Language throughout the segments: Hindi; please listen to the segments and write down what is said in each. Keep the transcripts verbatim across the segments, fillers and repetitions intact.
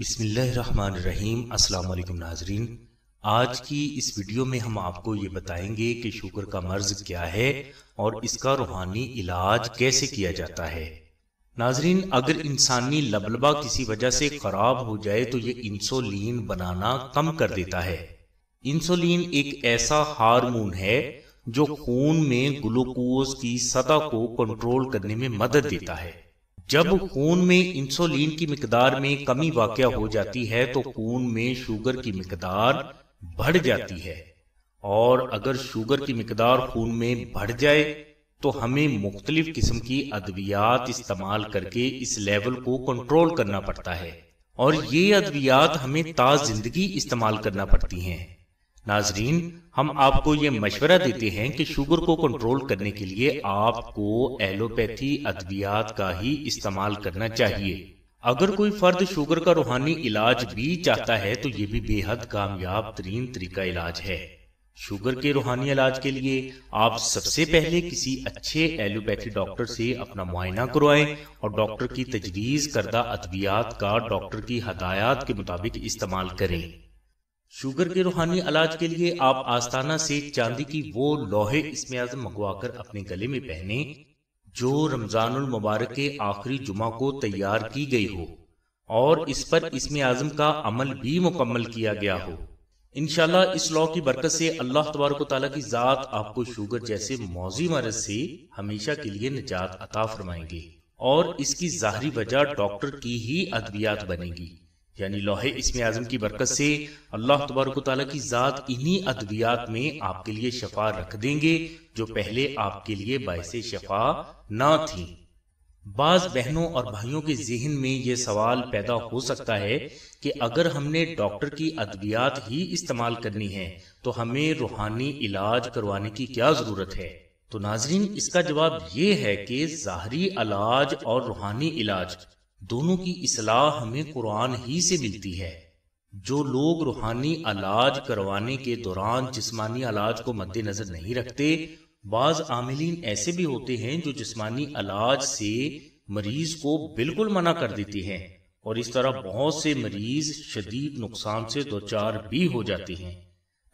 बिस्मिल्लाहिर्रहमानिर्रहीम। अस्सलाम वालेकुम नाजरीन, आज की इस वीडियो में हम आपको ये बताएंगे कि शुगर का मर्ज क्या है और इसका रूहानी इलाज कैसे किया जाता है। नाजरीन, अगर इंसानी लबलबा किसी वजह से खराब हो जाए तो ये इंसुलिन बनाना कम कर देता है। इंसुलिन एक ऐसा हार्मोन है जो खून में ग्लूकोज की सतह को कंट्रोल करने में मदद देता है। जब खून में इंसुलिन की मिकदार में कमी वाक़या हो जाती है तो खून में शुगर की मिकदार बढ़ जाती है, और अगर शुगर की मिकदार खून में बढ़ जाए तो हमें मुख्तलिफ किस्म की अद्वियात इस्तेमाल करके इस लेवल को कंट्रोल करना पड़ता है, और ये अद्वियात हमें ता जिंदगी इस्तेमाल करना पड़ती हैं। नाजरीन, हम आपको ये मशवरा देते हैं कि शुगर को कंट्रोल करने के लिए आपको एलोपैथी अद्वियात का ही इस्तेमाल करना चाहिए। अगर कोई फर्द शुगर का रूहानी इलाज भी चाहता है तो ये भी बेहद कामयाब तरीन तरीका इलाज है। शुगर के रूहानी इलाज के लिए आप सबसे पहले किसी अच्छे एलोपैथी डॉक्टर से अपना मुआयना करवाएं और डॉक्टर की तजवीज़ करदा अद्वियात का डॉक्टर की हदायत के मुताबिक इस्तेमाल करें। शुगर के रूहानी इलाज के लिए आप आस्ताना से चांदी की वो लोहे इस्म ए आज़म मंगवाकर अपने गले में पहने जो रमजानुल मुबारक के आखिरी जुमा को तैयार की गई हो और इस पर इस्म ए आज़म का अमल भी मुकम्मल किया गया हो। इंशाल्लाह इस लौ की बरकत से अल्लाह तबारक व तआला की ज़ात आपको शुगर जैसे मौज़ी मर्ज़ से हमेशा के लिए निजात अता फरमाएंगे, और इसकी ज़ाहरी वजह डॉक्टर की ही अद्वियात बनेगी। यानी लोहे इस्म ए आज़म की बरकत से अल्लाह तबारक व तआला की ज़ात इन्हीं अद्वियात में आपके लिए शफा रख देंगे जो पहले आपके लिए बायसे शफा ना थी। बाज़ बहनों और भाइयों के जहन में ये सवाल पैदा हो सकता है कि अगर हमने डॉक्टर की अद्वियात ही इस्तेमाल करनी है तो हमें रूहानी इलाज करवाने की क्या ज़रूरत है। तो नाजरीन, इसका जवाब ये है कि ज़ाहरी इलाज और रूहानी इलाज दोनों की इसलाह हमें कुरान ही से मिलती है। जो लोग रूहानी इलाज करवाने के दौरान जिस्मानी इलाज को मद्देनजर नहीं रखते, बाज़ आमिलीन ऐसे भी होते हैं जो जिस्मानी इलाज से मरीज को बिल्कुल मना कर देते हैं, और इस तरह बहुत से मरीज शदीद नुकसान से दोचार भी हो जाते हैं।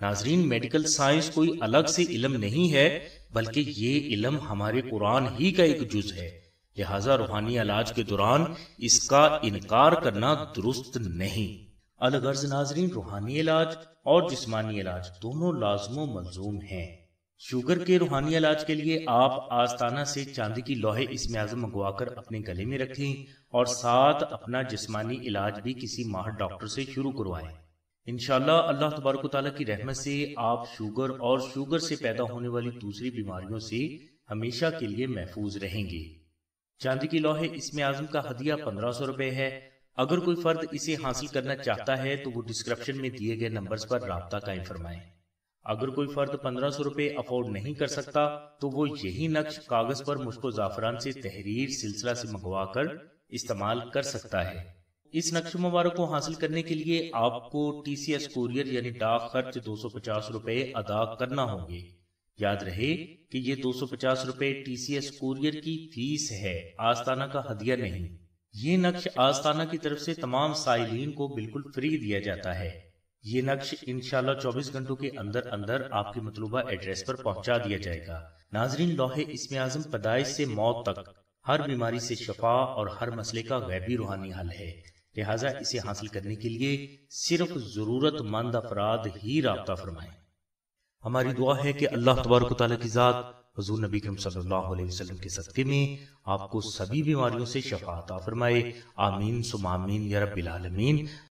नाजरीन, मेडिकल साइंस कोई अलग से इल्म नहीं है, बल्कि ये इल्म हमारे कुरान ही का एक जुज़ है। लिहाजा रूहानी इलाज के दौरान इसका इनकार करना दुरुस्त नहीं। अलगर्ज नाजरीन, रूहानी इलाज और जिस्मानी इलाज दोनों लाजमो मलजूम हैं। शुगर के रूहानी इलाज के लिए आप आस्ताना से चांदी की लोहे इस्म ए आज़म मंगवाकर अपने गले में रखें और साथ अपना जिस्मानी इलाज भी किसी माहिर डॉक्टर से शुरू करवाएं। इंशाल्लाह अल्लाह तबारक व तआला की रहमत से आप शुगर और शुगर से पैदा होने वाली दूसरी बीमारियों से हमेशा के लिए महफूज रहेंगे। चांदी की लोहे इस्म ए आज़म का हदिया पंद्रह सौ रुपये है। अगर कोई फर्द इसे हासिल करना चाहता है तो वो डिस्क्रिप्शन में दिए गए नंबर्स पर राब्ता कायम फरमाएं। अगर कोई फर्द पंद्रह सौ रुपये अफोर्ड नहीं कर सकता तो वो यही नक्श कागज पर मुश्को ज़ाफरान से तहरीर सिलसिला से मंगवा कर इस्तेमाल कर सकता है। इस नक्श मुबारक को हासिल करने के लिए आपको टी सी एस कोरियर यानी डाक खर्च दो सौ पचास रुपये अदा करना होंगे। याद रहे कि ये दो सौ पचास रुपये टी सी एस कोरियर की फीस है, आस्ताना का हदिया नहीं। ये नक्श आस्ताना की तरफ से तमाम साइलिन को बिल्कुल फ्री दिया जाता है। ये नक्श इंशाल्लाह चौबीस घंटों के अंदर अंदर आपके मतलूबा एड्रेस पर पहुंचा दिया जाएगा। नाजरीन, लोहे इस्म ए आज़म पैदाइश से मौत तक हर बीमारी से शफा और हर मसले का गैबी रूहानी हल है। लिहाजा इसे हासिल करने के लिए सिर्फ जरूरतमंद अफराद ही राब्ता फरमाएं। हमारी दुआ है कि अल्लाह तबारक व तआला की ज़ात हुज़ूर नबी करीम सल्लल्लाहु अलैहि वसल्लम के सदक़े में आपको सभी बीमारियों से शफ़ा अता फरमाए। आमीन सुम आमीन या रब्बिल आलमीन।